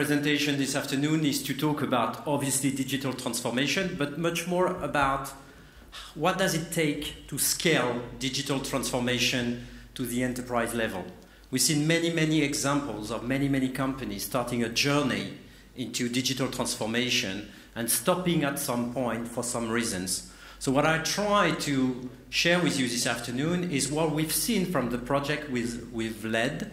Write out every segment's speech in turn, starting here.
presentation this afternoon is to talk about, obviously, digital transformation, but much more about what does it take to scale digital transformation to the enterprise level. We've seen many, many examples of many, many companies starting a journey into digital transformation and stopping at some point for some reasons. So what I try to share with you this afternoon is what we've seen from the project we've led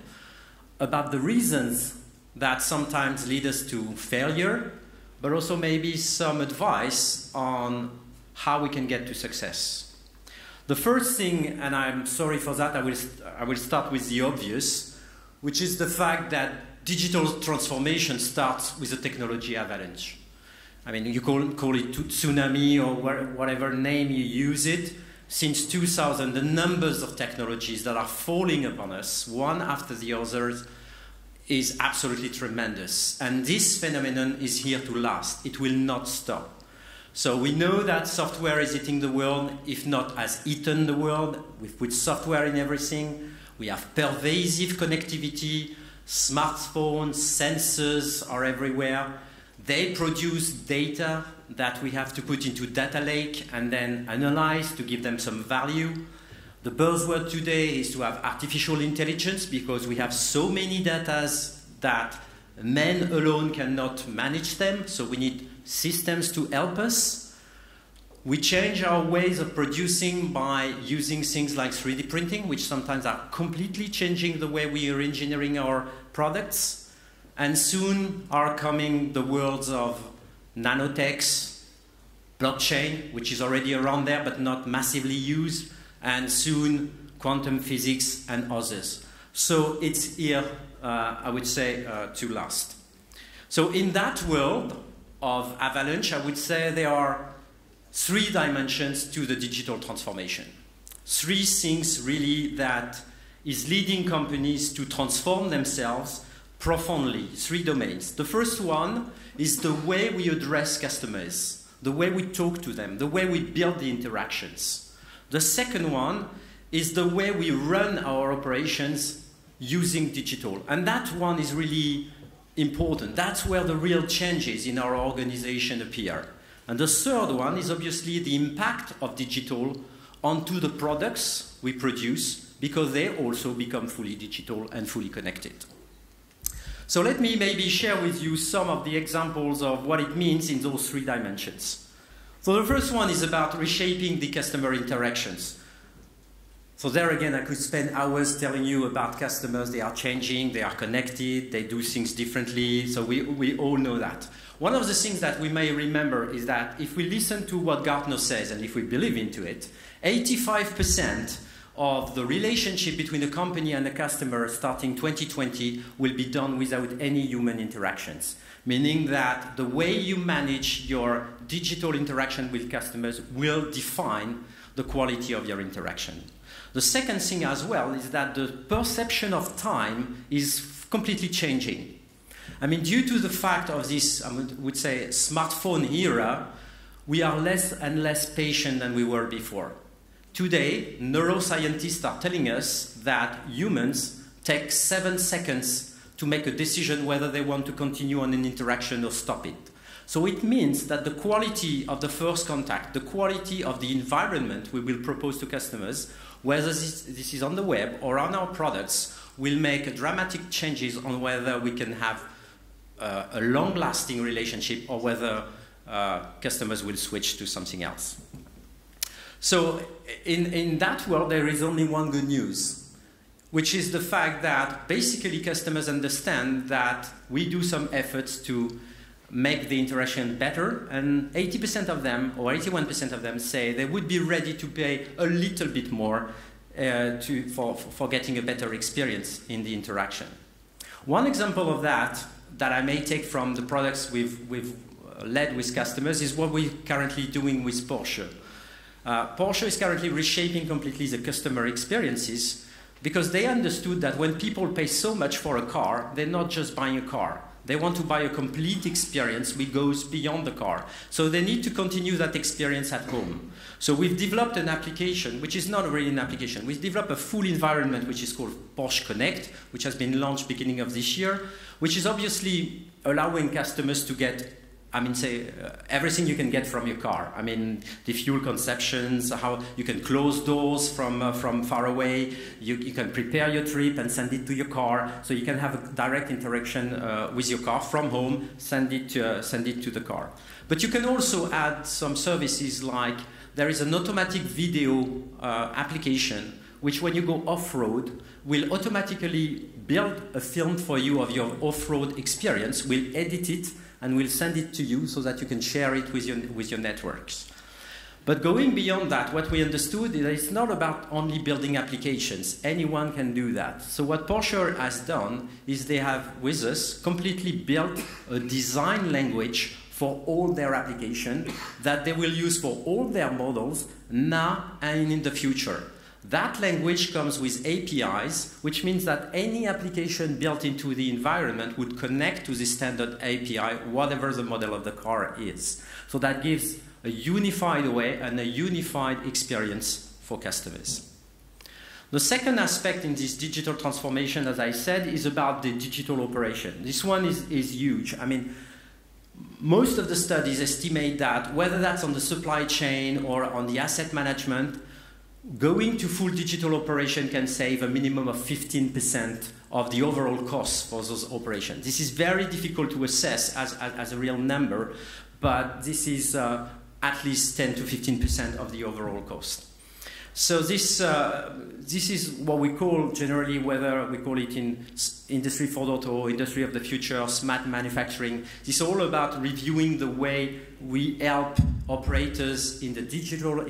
about the reasons that sometimes lead us to failure, but also maybe some advice on how we can get to success. The first thing, and I'm sorry for that, I will start with the obvious, which is the fact that digital transformation starts with a technology avalanche. I mean, you call it tsunami or whatever name you use it. Since 2000, the numbers of technologies that are falling upon us, one after the other, is absolutely tremendous. And this phenomenon is here to last. It will not stop. So we know that software is eating the world, if not has eaten the world. We've put software in everything. We have pervasive connectivity. Smartphones, sensors are everywhere. They produce data that we have to put into data lake and then analyze to give them some value. The buzzword today is to have artificial intelligence because we have so many data that men alone cannot manage them, so we need systems to help us. We change our ways of producing by using things like 3D printing, which sometimes are completely changing the way we are engineering our products. And soon are coming the worlds of nanotechs, blockchain, which is already around there but not massively used, and soon quantum physics and others. So it's here, I would say, to last. So in that world of avalanche, I would say there are three dimensions to the digital transformation. Three things really that is leading companies to transform themselves profoundly, three domains. The first one is the way we address customers, the way we talk to them, the way we build the interactions. The second one is the way we run our operations using digital. And that one is really important. That's where the real changes in our organization appear. And the third one is obviously the impact of digital onto the products we produce, because they also become fully digital and fully connected. So let me maybe share with you some of the examples of what it means in those three dimensions. So the first one is about reshaping the customer interactions. So there again, I could spend hours telling you about customers. They are changing, they are connected, they do things differently. So we all know that. One of the things that we may remember is that if we listen to what Gartner says and if we believe into it, 85% of the relationship between a company and a customer starting 2020 will be done without any human interactions, meaning that the way you manage your digital interaction with customers will define the quality of your interaction. The second thing as well is that the perception of time is completely changing. I mean, due to the fact of this, I would say, smartphone era, we are less and less patient than we were before. Today, neuroscientists are telling us that humans take 7 seconds to make a decision whether they want to continue on an interaction or stop it. So it means that the quality of the first contact, the quality of the environment we will propose to customers, whether this is on the web or on our products, will make dramatic changes on whether we can have a long-lasting relationship or whether customers will switch to something else. So in that world, there is only one good news, which is the fact that basically customers understand that we do some efforts to make the interaction better, and 80% of them, or 81% of them, say they would be ready to pay a little bit more for getting a better experience in the interaction. One example of that I may take from the products we've led with customers is what we're currently doing with Porsche. Porsche is currently reshaping completely the customer experiences because they understood that when people pay so much for a car, they're not just buying a car. They want to buy a complete experience which goes beyond the car. So they need to continue that experience at home. So we've developed an application, which is not really an application. We've developed a full environment which is called Porsche Connect, which has been launched beginning of this year, which is obviously allowing customers to get, I mean, say, everything you can get from your car. I mean, the fuel conceptions, how you can close doors from far away, you can prepare your trip and send it to your car, so you can have a direct interaction with your car from home, send it to the car. But you can also add some services like, there is an automatic video application, which when you go off-road, will automatically build a film for you of your off-road experience, will edit it, and we'll send it to you so that you can share it with your networks. But going beyond that, what we understood is that it's not about only building applications. Anyone can do that. So what Porsche has done is they have, with us, completely built a design language for all their applications that they will use for all their models now and in the future. That language comes with APIs, which means that any application built into the environment would connect to the standard API, whatever the model of the car is. So that gives a unified way and a unified experience for customers. The second aspect in this digital transformation, as I said, is about the digital operation. This one is huge. I mean, most of the studies estimate that, whether that's on the supply chain or on the asset management, going to full digital operation can save a minimum of 15% of the overall cost for those operations. This is very difficult to assess as a real number, but this is at least 10 to 15% of the overall cost. So this is what we call generally, whether we call it in Industry 4.0, Industry of the Future, smart manufacturing. This is all about reviewing the way we help operators in the digital,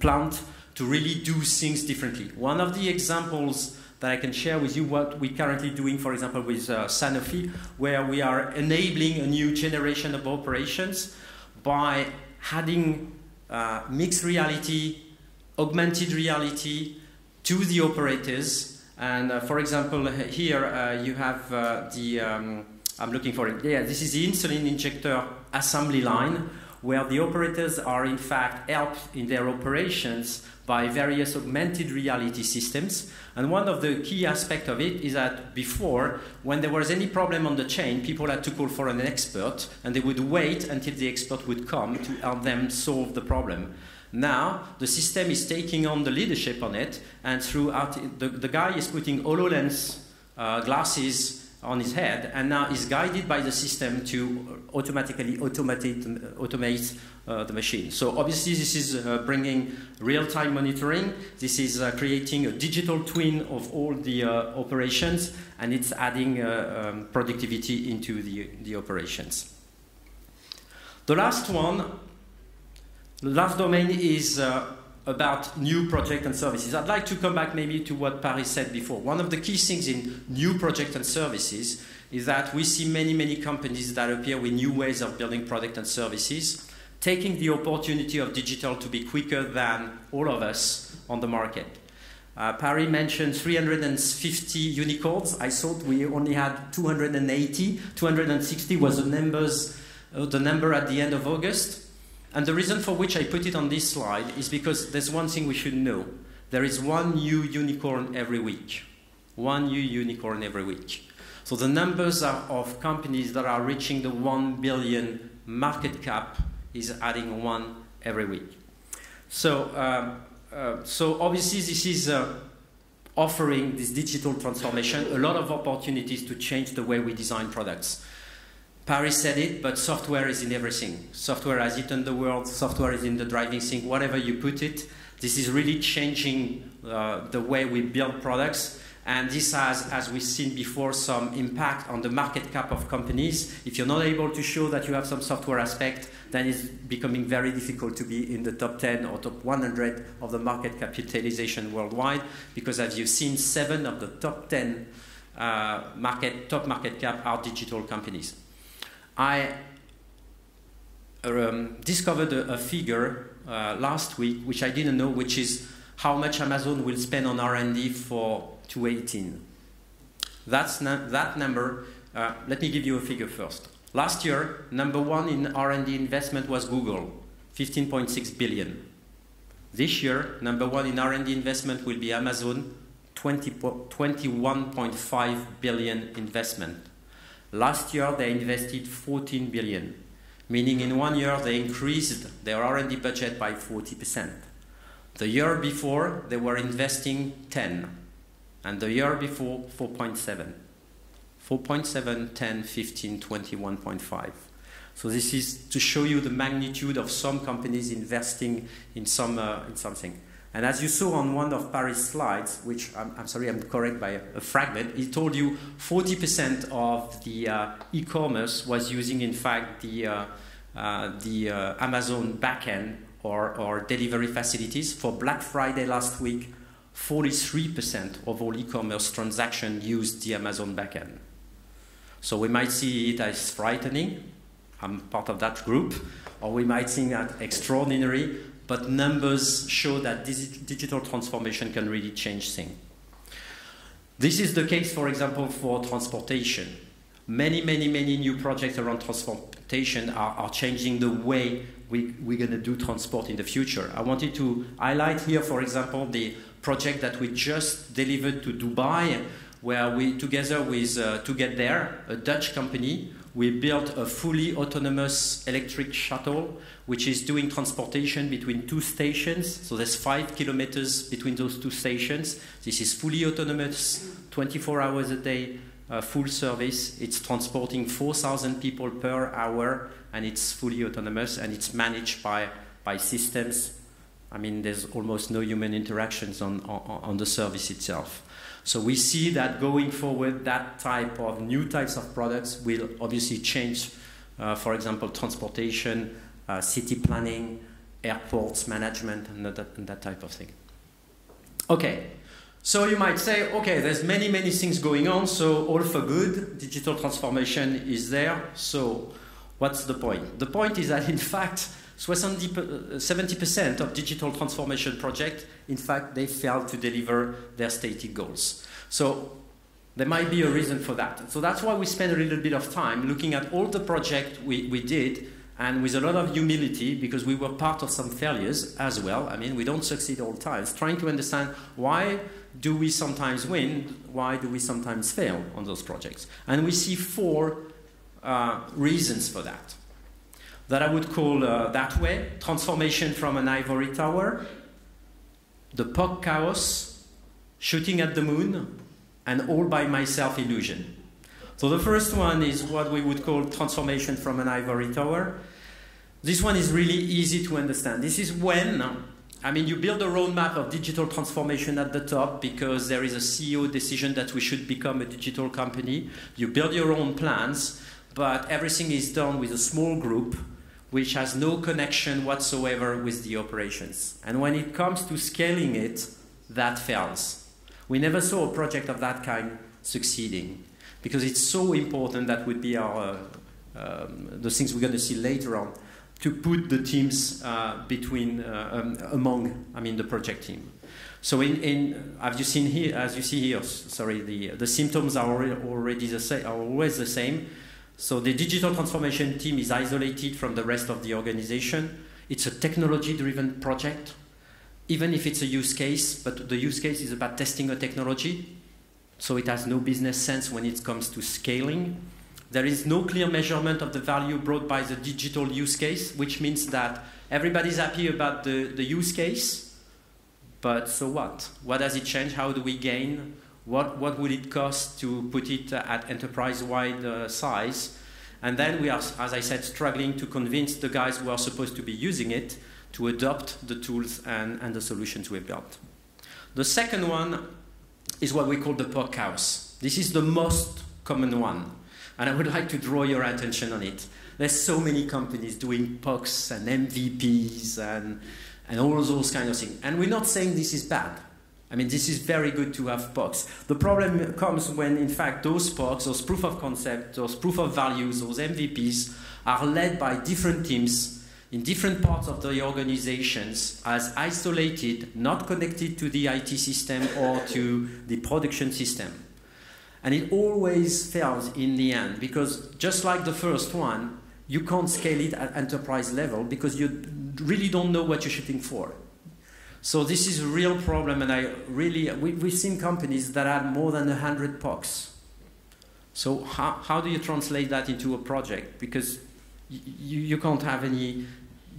plant to really do things differently. One of the examples that I can share with you what we're currently doing, for example, with Sanofi, where we are enabling a new generation of operations by adding mixed reality, augmented reality to the operators. And for example, here you have I'm looking for it. Yeah, this is the insulin injector assembly line, where the operators are in fact helped in their operations by various augmented reality systems. And one of the key aspects of it is that before, when there was any problem on the chain, people had to call for an expert, and they would wait until the expert would come to help them solve the problem. Now, the system is taking on the leadership on it, and throughout it, the guy is putting HoloLens glasses on his head, and now is guided by the system to automatically automate the machine. So obviously this is bringing real-time monitoring, this is creating a digital twin of all the operations, and it's adding productivity into the operations. The last one, the last domain is about new projects and services. I'd like to come back maybe to what Paris said before. One of the key things in new projects and services is that we see many, many companies that appear with new ways of building products and services, taking the opportunity of digital to be quicker than all of us on the market. Paris mentioned 350 unicorns. I thought we only had 280. 260 was the number at the end of August. And the reason for which I put it on this slide is because there's one thing we should know. There is one new unicorn every week. One new unicorn every week. So the numbers of companies that are reaching the 1 billion market cap is adding one every week. So, so obviously this is offering this digital transformation a lot of opportunities to change the way we design products. Paris said it, but software is in everything. Software has eaten the world, software is in the driving thing, whatever you put it. This is really changing the way we build products. And this has, as we've seen before, some impact on the market cap of companies. If you're not able to show that you have some software aspect, then it's becoming very difficult to be in the top 10 or top 100 of the market capitalization worldwide, because as you've seen, 7 of the top 10 top market cap are digital companies. I discovered a figure last week, which I didn't know, which is how much Amazon will spend on R&D for 2018. That number, let me give you a figure first. Last year, number one in R&D investment was Google, 15.6 billion. This year, number one in R&D investment will be Amazon, 21.5 billion investment. Last year, they invested 14 billion, meaning in 1 year, they increased their R&D budget by 40%. The year before, they were investing 10, and the year before, 4.7. 4.7, 10, 15, 21.5. So this is to show you the magnitude of some companies investing in something. And as you saw on one of Paris' slides, which I'm sorry, I'm correct by a fragment, he told you 40% of the e-commerce was using, in fact, the Amazon backend or delivery facilities. For Black Friday last week, 43% of all e-commerce transactions used the Amazon backend. So we might see it as frightening. I'm part of that group. Or we might think that extraordinary. But numbers show that digital transformation can really change things. This is the case, for example, for transportation. Many new projects around transportation are changing the way we're going to do transport in the future. I wanted to highlight here, for example, the project that we just delivered to Dubai, where we, together with To Get There, a Dutch company, we built a fully autonomous electric shuttle, which is doing transportation between two stations. So there's 5 kilometers between those two stations. This is fully autonomous, 24 hours a day, full service. It's transporting 4,000 people per hour, and it's fully autonomous, and it's managed by systems. I mean, there's almost no human interactions on the service itself. So we see that going forward, that type of new types of products will obviously change, for example, transportation, city planning, airports management, and that type of thing. Okay, so you might say, okay, there's many things going on, so all for good, digital transformation is there, so what's the point? The point is that, in fact, 70% of digital transformation projects, in fact, they fail to deliver their stated goals. So there might be a reason for that. So that's why we spend a little bit of time looking at all the projects we did, and with a lot of humility, because we were part of some failures as well. I mean, we don't succeed all times. Trying to understand why do we sometimes win, why do we sometimes fail on those projects. And we see four reasons for that. That I would call that way: transformation from an ivory tower, the POC chaos, shooting at the moon, and all by myself illusion. So the first one is what we would call transformation from an ivory tower. This one is really easy to understand. This is when, I mean, you build a roadmap of digital transformation at the top because there is a CEO decision that we should become a digital company. You build your own plans, but everything is done with a small group which has no connection whatsoever with the operations. And when it comes to scaling it, that fails. We never saw a project of that kind succeeding because it's so important that would be our, the things we're going to see later on, to put the teams among the project team. So as you see here, sorry, the symptoms are already the same, are always the same. So the digital transformation team is isolated from the rest of the organization. It's a technology-driven project, even if it's a use case, but the use case is about testing a technology. So it has no business sense when it comes to scaling. There is no clear measurement of the value brought by the digital use case, which means that everybody's happy about the use case, but so what? What does it change? How do we gain? What would it cost to put it at enterprise-wide size? And then we are, as I said, struggling to convince the guys who are supposed to be using it to adopt the tools and the solutions we've built. The second one is what we call the POC house. This is the most common one, and I would like to draw your attention on it. There's so many companies doing POCs and MVPs and all those kind of things. And we're not saying this is bad. I mean, this is very good to have POCs. The problem comes when, in fact, those POCs, those proof of concept, those proof of values, those MVPs are led by different teams in different parts of the organizations as isolated, not connected to the IT system or to the production system. And it always fails in the end because just like the first one, you can't scale it at enterprise level because you really don't know what you're shooting for. So this is a real problem, and we've seen companies that had more than 100 POCs. So how do you translate that into a project? Because you can't have any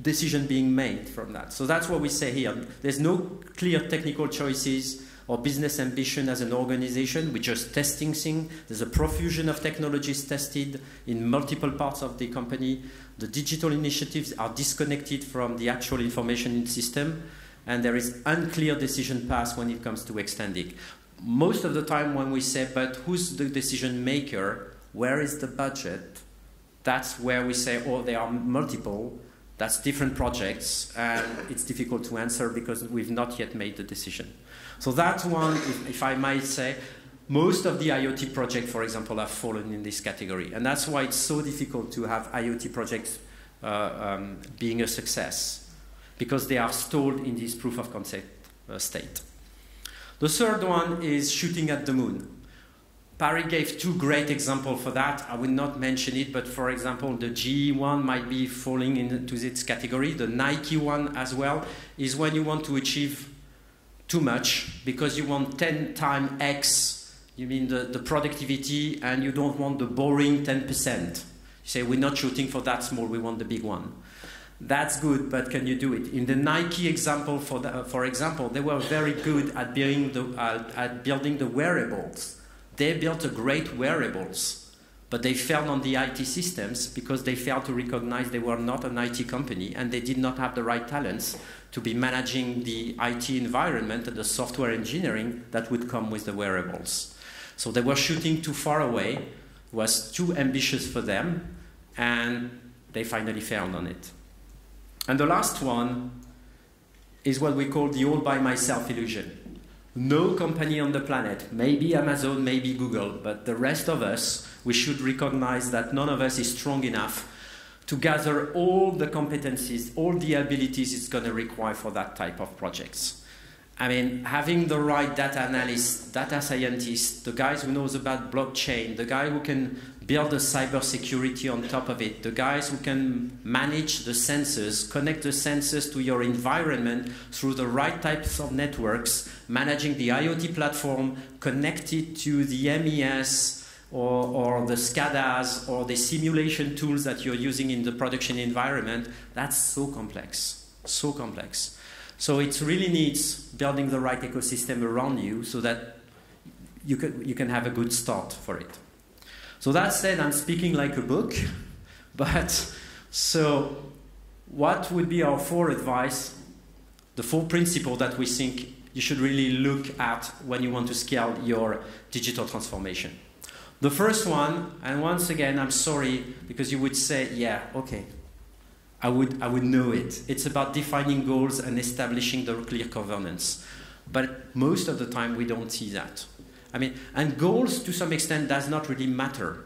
decision being made from that. So that's what we say here. There's no clear technical choices or business ambition as an organization. We're just testing things. There's a profusion of technologies tested in multiple parts of the company. The digital initiatives are disconnected from the actual information system, and there is unclear decision path when it comes to extending. Most of the time when we say, but who's the decision maker? Where is the budget? That's where we say, oh, there are multiple. That's different projects, and it's difficult to answer because we've not yet made the decision. So that one, if I might say, most of the IoT projects, for example, have fallen in this category. And that's why it's so difficult to have IoT projects being a success, because they are stalled in this proof of concept state. The third one is shooting at the moon. Parry gave two great examples for that. I will not mention it, but for example, the GE one might be falling into this category. The Nike one as well is when you want to achieve too much because you want 10 times X, you mean the productivity, and you don't want the boring 10%. You say, we're not shooting for that small, we want the big one. That's good, but can you do it? In the Nike example, for example, they were very good at building the wearables. They built a great wearables, but they failed on the IT systems because they failed to recognize they were not an IT company, and they did not have the right talents to be managing the IT environment and the software engineering that would come with the wearables. So they were shooting too far away, was too ambitious for them, and they finally failed on it. And the last one is what we call the all-by-myself illusion. No company on the planet, maybe Amazon, maybe Google, but the rest of us, we should recognize that none of us is strong enough to gather all the competencies, all the abilities it's going to require for that type of projects. I mean, having the right data analysts, data scientists, the guys who knows about blockchain, the guy who can build the cybersecurity on top of it, the guys who can manage the sensors, connect the sensors to your environment through the right types of networks, managing the IoT platform, connect it to the MES or the SCADAs or the simulation tools that you're using in the production environment. That's so complex, so complex. So it really needs building the right ecosystem around you so that you can have a good start for it. So that said, I'm speaking like a book, but so what would be our four advice, the four principles that we think you should really look at when you want to scale your digital transformation? The first one, and once again, I'm sorry, because you would say, yeah, okay, I would know it. It's about defining goals and establishing the clear governance. But most of the time, we don't see that. I mean, and goals, to some extent, does not really matter.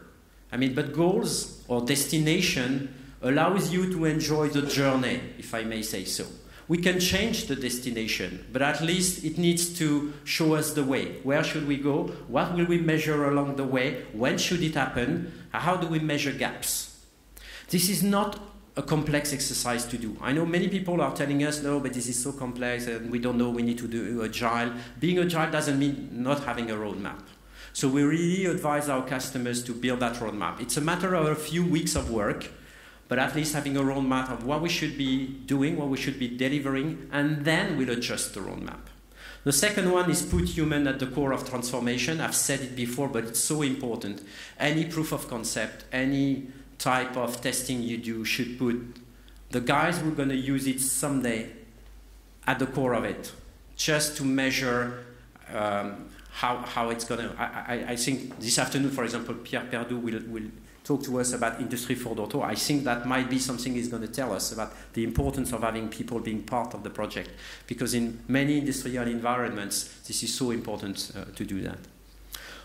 I mean, but goals or destination allows you to enjoy the journey, if I may say so. We can change the destination, but at least it needs to show us the way. Where should we go? What will we measure along the way? When should it happen? How do we measure gaps? This is not a complex exercise to do. I know many people are telling us, no, but this is so complex and we don't know, we need to do agile. Being agile doesn't mean not having a roadmap. So we really advise our customers to build that roadmap. It's a matter of a few weeks of work, but at least having a roadmap of what we should be doing, what we should be delivering, and then we'll adjust the roadmap. The second one is put human at the core of transformation. I've said it before, but it's so important. Any proof of concept, any type of testing you do should put the guys who are going to use it someday at the core of it, just to measure how it's going to. I think this afternoon, for example, Pierre Perdoux will talk to us about Industry 4.0. I think that might be something he's going to tell us about the importance of having people being part of the project, because in many industrial environments, this is so important to do that.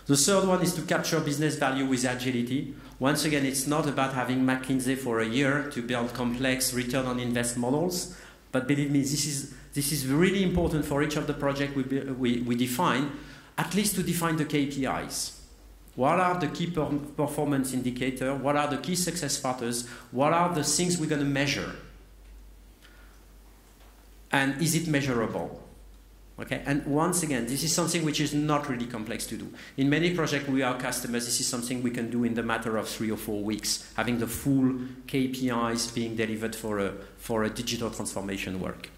The third one is to capture business value with agility. Once again, it's not about having McKinsey for a year to build complex return on invest models, but believe me, this is really important for each of the projects we define, at least to define the KPIs. What are the key performance indicators? What are the key success factors? What are the things we're going to measure? And is it measurable? Okay? And once again, this is something which is not really complex to do. In many projects with our customers, this is something we can do in the matter of 3 or 4 weeks, having the full KPIs being delivered for a digital transformation work.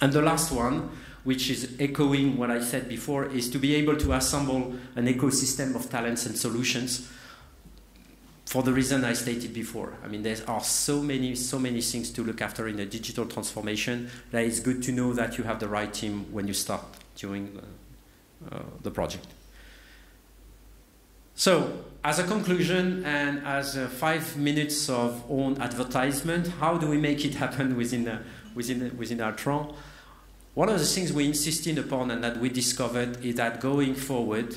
And the last one, which is echoing what I said before, is to be able to assemble an ecosystem of talents and solutions for the reason I stated before. I mean, there are so many things to look after in a digital transformation that it's good to know that you have the right team when you start during the project. So, as a conclusion and as 5 minutes of own advertisement, how do we make it happen within Altran? One of the things we insisted upon and that we discovered is that going forward,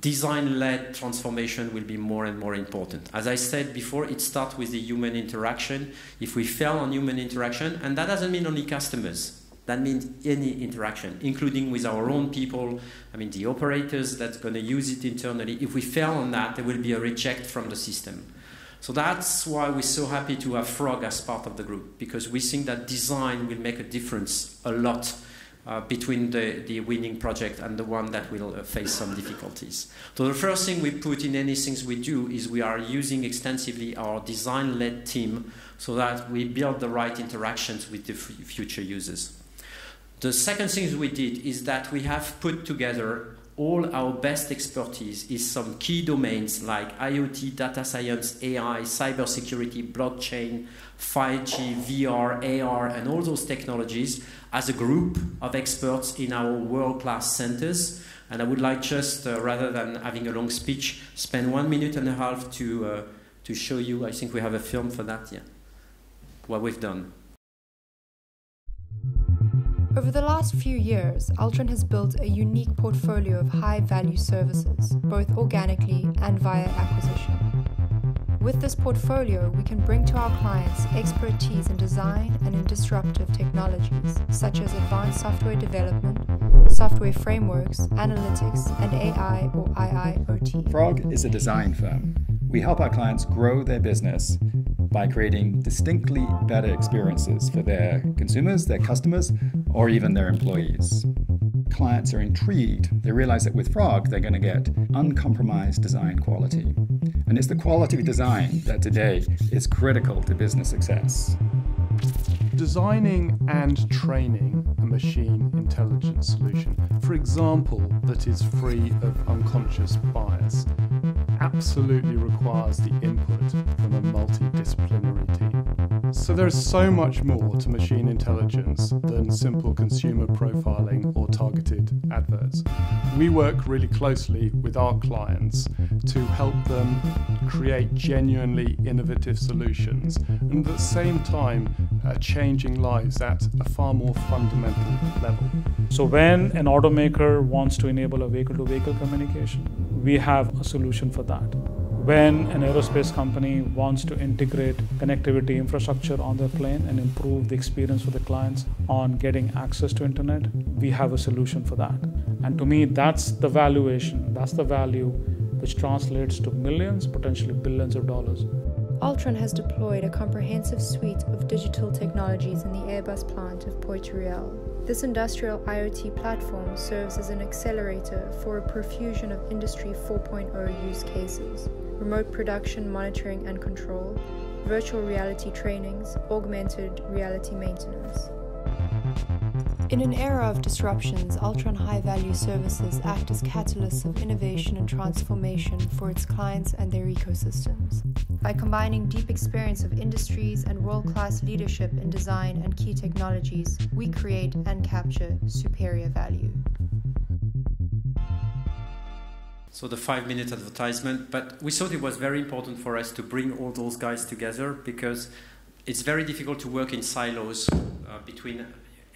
design-led transformation will be more and more important. As I said before, it starts with the human interaction. If we fail on human interaction, and that doesn't mean only customers, that means any interaction, including with our own people, I mean the operators that's going to use it internally. If we fail on that, there will be a reject from the system. So that's why we're so happy to have Frog as part of the group, because we think that design will make a difference a lot between the winning project and the one that will face some difficulties. So the first thing we put in any things we do is we are using extensively our design-led team so that we build the right interactions with the future users. The second thing we did is that we have put together all our best expertise in some key domains like IoT, data science, AI, cybersecurity, blockchain, 5G, VR, AR, and all those technologies as a group of experts in our world-class centers. And I would like just, rather than having a long speech, spend 1.5 minutes to show you, I think we have a film for that, yeah, what we've done. Over the last few years, Altran has built a unique portfolio of high-value services, both organically and via acquisition. With this portfolio, we can bring to our clients expertise in design and in disruptive technologies, such as advanced software development, software frameworks, analytics, and AI or IIoT. Frog is a design firm. We help our clients grow their business by creating distinctly better experiences for their consumers, their customers, or even their employees. Clients are intrigued. They realize that with Frog, they're going to get uncompromised design quality. And it's the quality of design that today is critical to business success. Designing and training a machine intelligence solution, for example, that is free of unconscious bias, absolutely requires the input from a multidisciplinary team. So there is so much more to machine intelligence than simple consumer profiling or targeted adverts. We work really closely with our clients to help them create genuinely innovative solutions and at the same time changing lives at a far more fundamental level. So when an automaker wants to enable a vehicle-to-vehicle communication, we have a solution for that. When an aerospace company wants to integrate connectivity infrastructure on their plane and improve the experience for the clients on getting access to internet, we have a solution for that. And to me, that's the valuation, that's the value which translates to millions, potentially billions of dollars. Altran has deployed a comprehensive suite of digital technologies in the Airbus plant of Poitreel. This industrial IoT platform serves as an accelerator for a profusion of Industry 4.0 use cases, remote production monitoring and control, virtual reality trainings, augmented reality maintenance. In an era of disruptions, Altran high-value services act as catalysts of innovation and transformation for its clients and their ecosystems. By combining deep experience of industries and world-class leadership in design and key technologies, we create and capture superior value. So the 5-minute advertisement, but we thought it was very important for us to bring all those guys together because it's very difficult to work in silos between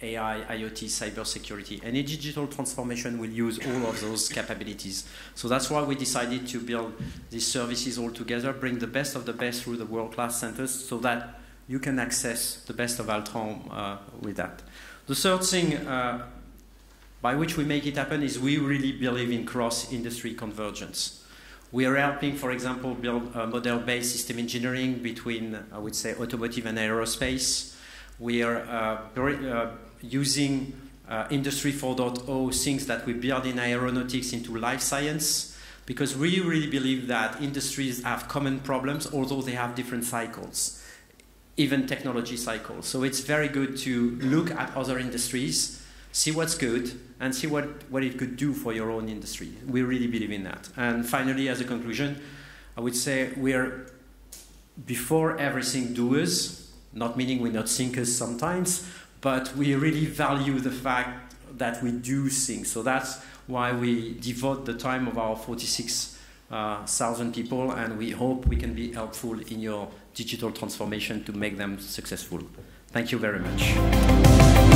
AI, IoT, cybersecurity. Any digital transformation will use all of those capabilities. So that's why we decided to build these services all together, bring the best of the best through the world-class centers so that you can access the best of Altran with that. The third thing by which we make it happen is we really believe in cross-industry convergence. We are helping, for example, build model-based system engineering between, I would say, automotive and aerospace. We are using Industry 4.0, things that we build in aeronautics into life science, because we really believe that industries have common problems, although they have different cycles, even technology cycles. So it's very good to look at other industries, see what's good, and see what it could do for your own industry. We really believe in that. And finally, as a conclusion, I would say we are, before everything, doers, not meaning we're not thinkers sometimes, but we really value the fact that we do things. So that's why we devote the time of our 46,000 people, and we hope we can be helpful in your digital transformation to make them successful. Thank you very much.